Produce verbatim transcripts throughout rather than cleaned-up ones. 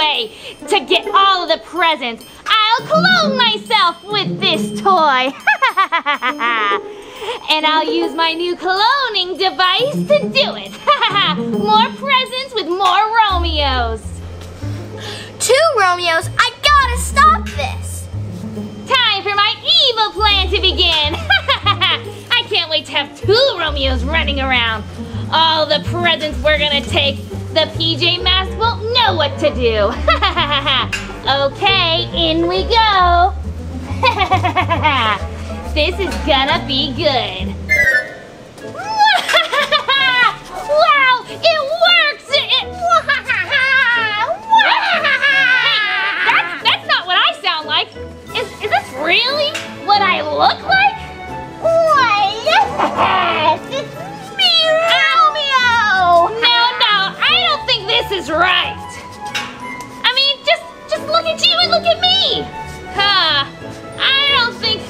way to get all of the presents. I'll clone myself with this toy. And I'll use my new cloning device to do it. More presents with more Romeos. Two Romeos? I gotta stop this. Time for my evil plan to begin. I can't wait to have two Romeos running around. All the presents we're gonna take, the P J Masks won't know what to do. Okay, in we go. This is gonna be good. Wow, it works! It, hey, that's, that's not what I sound like. Is, is this really what I look like? Yes, it's me, Romeo! No, no, I don't think this is right. I mean, just, just look at you and look at me. Huh, I don't think,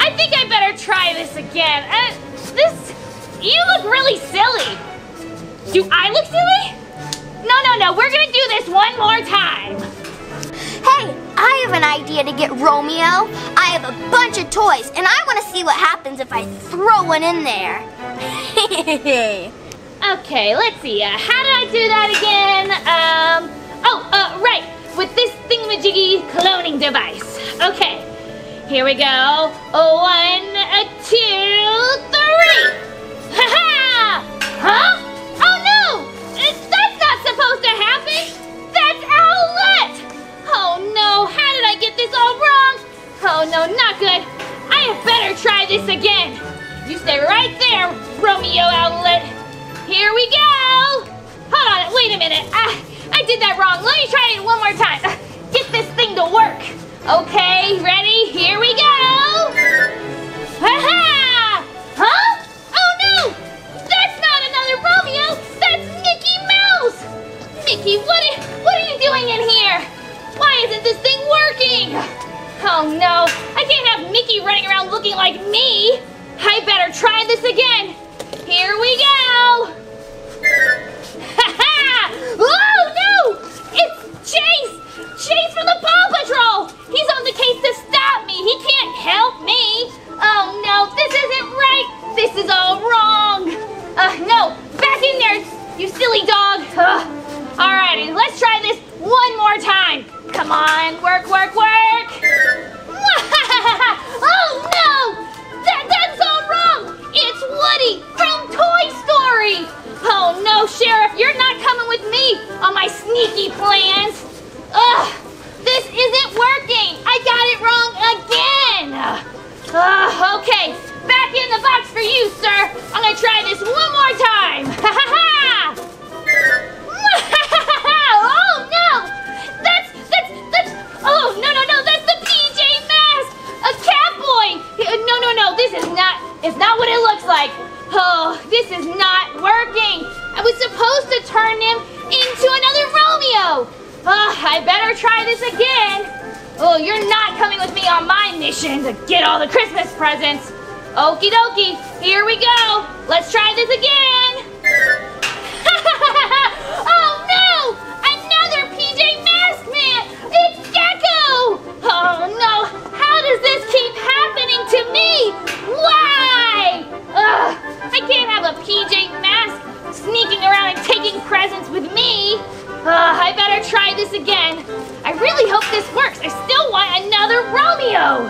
I think I better try this again. Uh, this, you look really silly. Do I look silly? No, no, no, we're gonna do this one more time. Hey, I have an idea to get Romeo. I have a bunch of toys, and I want to see what happens if I throw one in there. Okay, let's see. Uh, how did I do that again? Um, oh, uh, right. With this thingamajiggy cloning device. Okay, here we go. One, two, three. Ha ha! Huh? Oh no! That's not supposed to happen. That's Owlette! Oh no, how did I get this all wrong? Oh no, not good. I had better try this again. You stay right there, Romeo Owlette. Here we go. Hold on, wait a minute. I, I did that wrong. Let me try it one more time. Get this thing to work. Okay, ready? Here we go. Ha-ha! Huh? Oh no! That's not another Romeo. That's Mickey Mouse. Mickey, what, what are you doing in here? Why isn't this thing working? Oh no, I can't have Mickey running around looking like me. I better try this again. Here we go. Ha ha! Oh no! It's Chase! Chase from the Paw Patrol! He's on the case to stop me. He can't help me. Oh no, this isn't right. This is all wrong. Uh, no, back in there, you silly dog. Ugh. Alrighty, let's try this one more time. Come on, work, work, work. Oh no! That, that's all wrong! It's Woody from Toy Story! Oh no, Sheriff, you're not coming with me on my sneaky plans. Ugh, this isn't working. I got it wrong again. Uh, okay, back in the box for you, sir. I'm gonna try this one more time. Ha ha ha! Oh no! That's, that's, that's, oh no, no, no, that's the P J Masks! A Catboy! No, no, no, this is not, it's not what it looks like. Oh, this is not working. I was supposed to turn him into another Romeo. Oh, I better try this again. Oh, you're not coming with me on my mission to get all the Christmas presents. Okie dokie, here we go. Let's try this again. Oh no! Another P J Masks man! It's Gecko! Oh no! How does this keep happening to me? Why? Ugh! I can't have a P J Masks sneaking around and taking presents with me! Ugh, I better try this again. I really hope this works. I still want another Romeo!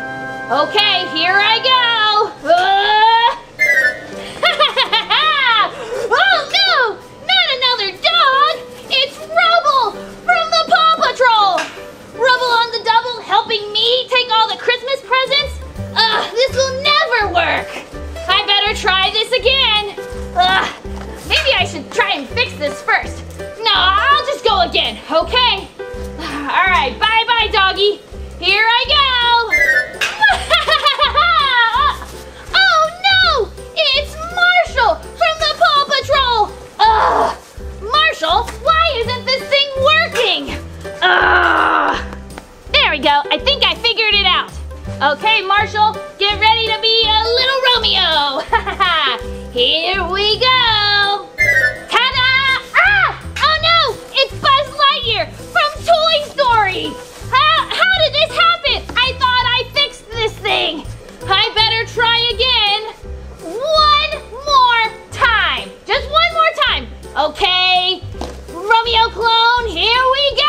Okay, here I go! Uh. Oh no! Another dog! It's Rubble from the Paw Patrol! Rubble on the double helping me take all the Christmas presents? Ugh, this will never work! I better try this again! Ugh, maybe I should try and fix this first. No, I'll just go again, okay? Alright, bye-bye, doggy. Here I go! Oh no! It's Marshall from the Paw Patrol! Ugh! Marshall, why isn't this thing working? Ugh! There we go. I think I figured it out. Okay, Marshall, get ready to be a little Romeo. Here we go. Ta-da! Ah! Oh no! It's Buzz Lightyear from Toy Story. Okay, Romeo clone, here we go!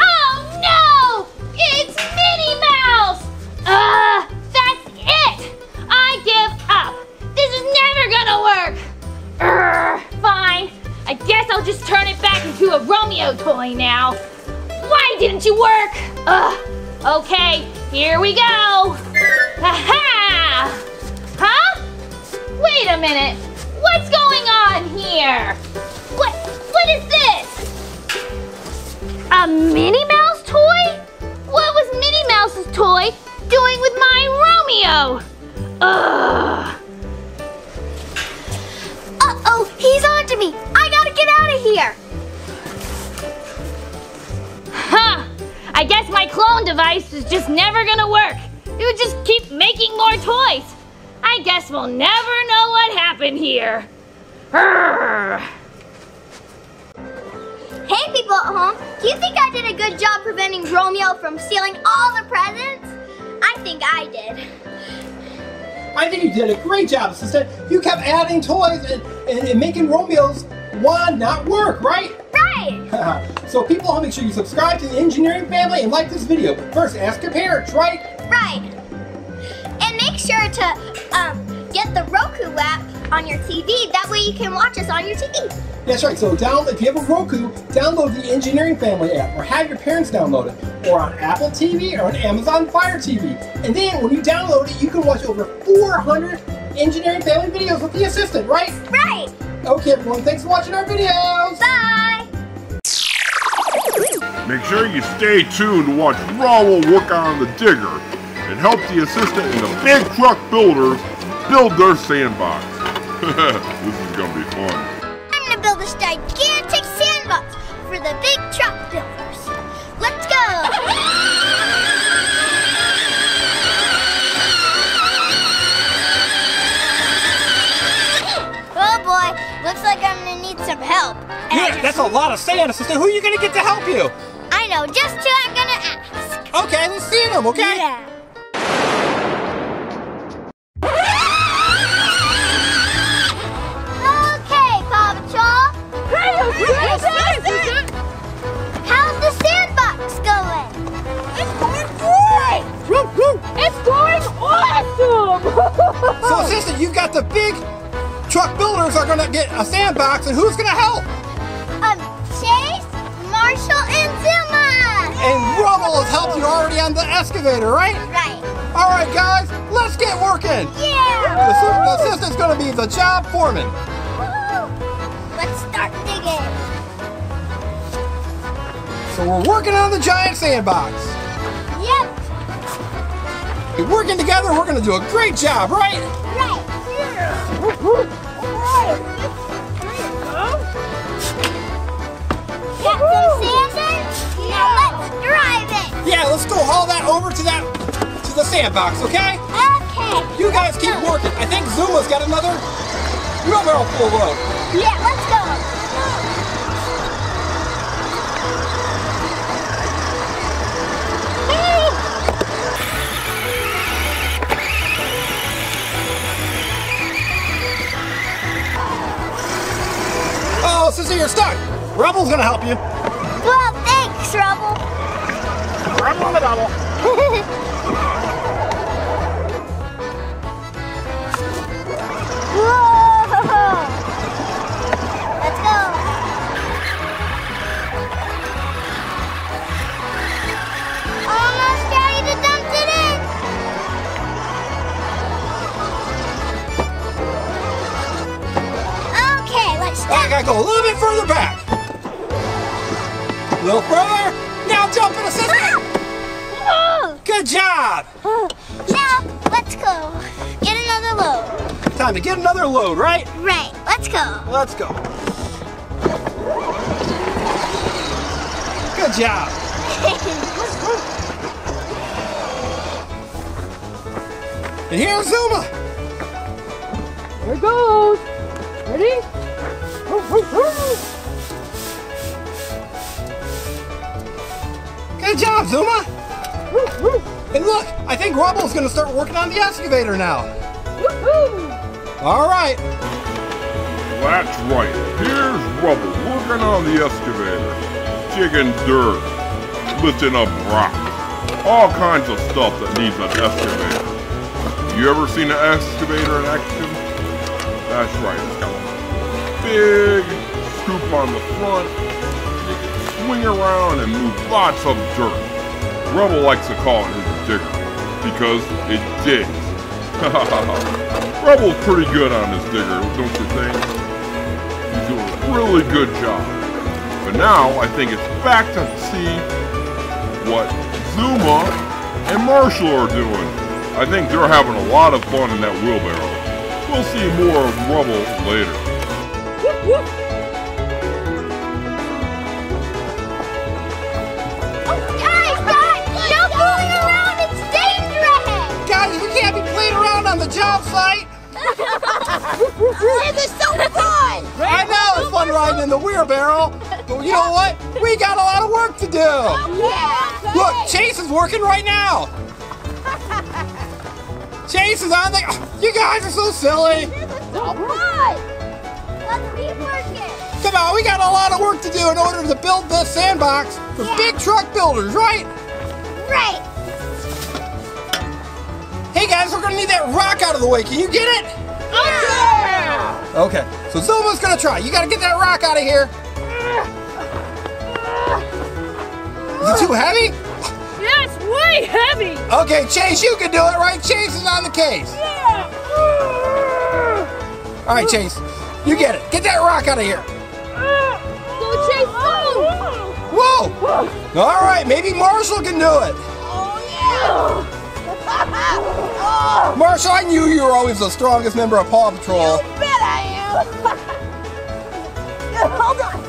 Oh no! It's Minnie Mouse! Ugh, that's it! I give up! This is never gonna work! Urgh, fine, I guess I'll just turn it back into a Romeo toy now. Why didn't you work? Ugh, okay, here we go! Ha-ha! Huh? Wait a minute! What's going on here? What, what is this? A Minnie Mouse toy? What was Minnie Mouse's toy doing with my Romeo? Ugh. Uh-oh, he's on to me. I gotta get out of here. Huh, I guess my clone device is just never gonna work. It would just keep making more toys. I guess we'll never know what happened here. Urgh. Hey people at home, do you think I did a good job preventing Romeo from stealing all the presents? I think I did. I think you did a great job, sister. You kept adding toys and, and, and making Romeo's wand not work, right? Right! So people at home, make sure you subscribe to the Engineering Family and like this video. But first, ask your parents, right? Right. Make sure to um, get the Roku app on your T V. That way you can watch us on your T V. That's right. So download, if you have a Roku, download the Engineering Family app or have your parents download it. Or on Apple T V or on Amazon Fire T V. And then when you download it, you can watch over four hundred Engineering Family videos with the assistant, right? Right. Okay, everyone. Thanks for watching our videos. Bye. Make sure you stay tuned to watch Rubble work on the digger and help the assistant and the Big Truck Builders build their sandbox. This is going to be fun. I'm going to build this gigantic sandbox for the Big Truck Builders. Let's go! Oh boy, looks like I'm going to need some help. And yeah, just... that's a lot of sand, assistant. Who are you going to get to help you? I know, just who I'm going to ask. Okay, let's see them, okay? Yeah. So, assistant, you've got the Big Truck Builders are gonna get a sandbox, and who's gonna help? Um, Chase, Marshall, and Zuma. And Rubble has helped you already on the excavator, right? Right. All right, guys, let's get working. Yeah. The, the assistant's gonna be the job foreman. Woo-hoo. Let's start digging. So we're working on the giant sandbox. Yep. Working together, we're going to do a great job, right? Right. Yeah. Alright. There you go. Got some sand in? Now let's drive it. Yeah, let's go haul that over to that, to the sandbox, okay? Okay. You guys keep go. working. I think Zuma's got another wheelbarrow full load. Yeah, let's go. Sister, you're stuck. Rubble's gonna help you. Well, thanks, Rubble. Rubble on the double. Whoa! Let's go. Almost ready to dump it in. Okay, let's stop. I gotta go. Further back. A little further. Now jump in, assistant. Whoa. Good job. Now, let's go. Get another load. Time to get another load, right? Right. Let's go. Let's go. Good job. And here's Zuma. Here it goes. Ready? Good job, Zuma! And look, I think Rubble's gonna start working on the excavator now. All right. That's right. Here's Rubble working on the excavator. Digging dirt. Lifting up rocks. All kinds of stuff that needs an excavator. You ever seen an excavator in action? That's right. It's got a big scoop on the front. You can swing around and move lots of dirt. Rubble likes to call it his digger because it digs. Rubble's pretty good on his digger, don't you think? He's doing a really good job. But now, I think it's back to see what Zuma and Marshall are doing. I think they're having a lot of fun in that wheelbarrow. We'll see more of Rubble later. Whoop, whoop. Oh, guys, guys, no fooling around, it's dangerous! Guys, we can't be playing around on the job site! This is so fun! I know it's fun riding in the wheelbarrow, but you know what? We got a lot of work to do! Yeah! Look, Chase is working right now! Chase is on the... Oh, you guys are so silly! All right! Let's keep working! Come on, we got a lot of work to do in order to build this sandbox for yeah. Big Truck Builders, right? Right! Hey guys, we're gonna need that rock out of the way. Can you get it? Yeah! Okay, so Zuma's gonna try. You gotta get that rock out of here. Is it too heavy? Yeah, it's way heavy. Okay, Chase, you can do it, right? Chase is on the case. Yeah. All right, Chase, you get it. Get that rock out of here. Go, Chase, go! Whoa! Whoa. All right, maybe Marshall can do it. Oh yeah! Marshall, I knew you were always the strongest member of Paw Patrol. You bet I am. Now, hold on.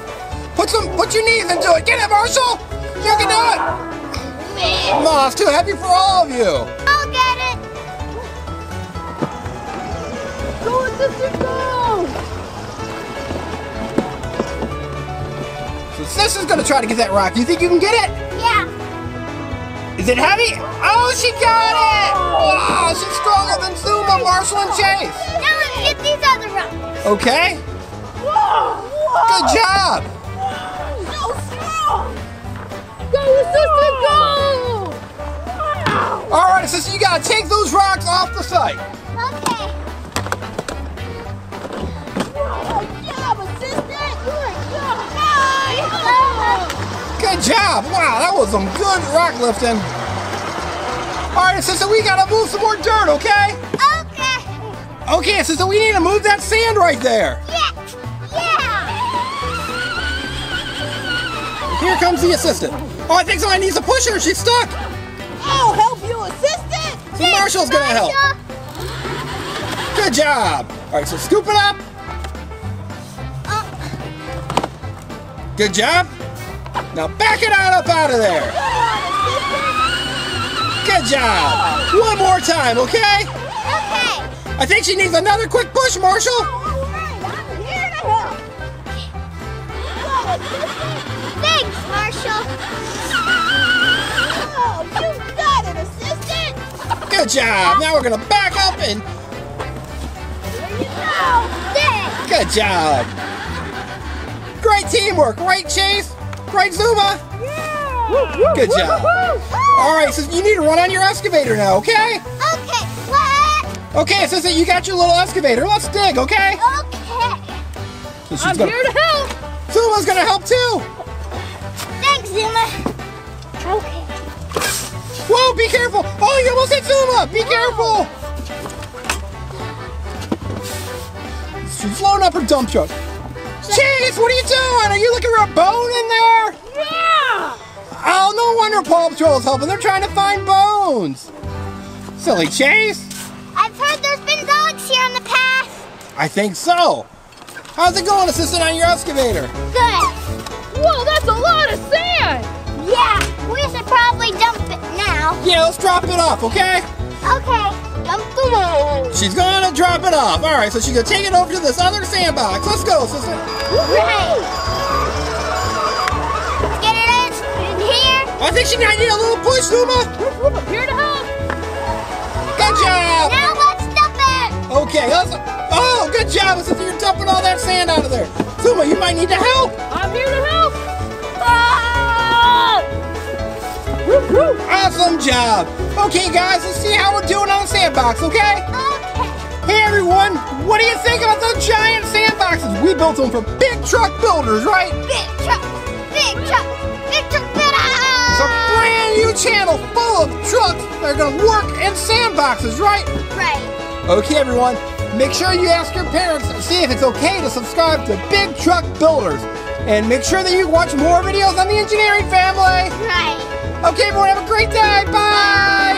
Put some, put your knees into it. Get it, Marshall. You can do it. Man. No, it's too heavy for all of you. I'll get it. Go, sister, go. So sister's gonna try to get that rock. You think you can get it? Yeah. Is it heavy? Oh, she got it! Wow, she's stronger than Zuma, Marshall, and Chase. Now let's get these other rocks. Okay. Whoa! Whoa. Good job. So strong. Go, sister, go! All right, sister, you gotta take those rocks off the site. Okay. Good job, assistant. Good job. Nice. Good job! Wow, that was some good rock lifting. All right, sister, we gotta move some more dirt, okay? Okay. Okay, sister, we need to move that sand right there. Yeah. Yeah. Here comes the assistant. Oh, I think someone needs to push her. She's stuck. I'll help you, assistant. So yes, Marshall's gonna Marshall. help. Good job. All right, so scoop it up. Uh. Good job. Now back it on up out of there. Good job. One more time, okay? Okay. I think she needs another quick push, Marshall. All right, I'm here to help. Thanks, Marshall. Oh, you got it, assistant. Good job. Now we're gonna back up and. There you go. Thanks. Good job. Great teamwork, right, Chase? Right, Zuma? Yeah! Good job. Alright, so you need to run on your excavator now, okay? Okay, what? Okay, so, so you got your little excavator. Let's dig, okay? Okay. So she's I'm gonna... here to help. Zuma's gonna help too. Thanks, Zuma. Okay. Whoa, be careful. Oh, you almost hit Zuma. Be Whoa. careful. She's loading up her dump truck. Chase, what are you doing? Are you looking for a bone in there? Yeah! Oh, no wonder Paw Patrol is helping. They're trying to find bones. Silly Chase. I've heard there's been dogs here in the past. I think so. How's it going, assistant, on your excavator? Good. Whoa, that's a lot of sand. Yeah, we should probably dump it now. Yeah, let's drop it off, okay? Okay. She's gonna drop it off. All right, so she's gonna take it over to this other sandbox. Let's go, sister. Right. Let's get it in here. I think she might need a little push, Zuma. Here to help. Good job. Now let's dump it. Okay. Let's, oh, good job since you're dumping all that sand out of there. Zuma, you might need to help. I'm here to help. Ah! Woo -hoo. Awesome job. Okay, guys, let's see how we're doing on the sandbox, okay? Okay. Hey, everyone, what do you think about those giant sandboxes? We built them for Big Truck Builders, right? Big Truck, Big Truck, Big Truck Builders. It's a brand new channel full of trucks that are going to work in sandboxes, right? Right. Okay, everyone, make sure you ask your parents to see if it's okay to subscribe to Big Truck Builders. And make sure that you watch more videos on the Engineering Family. Right. Okay, everyone, have a great day. Bye. Bye.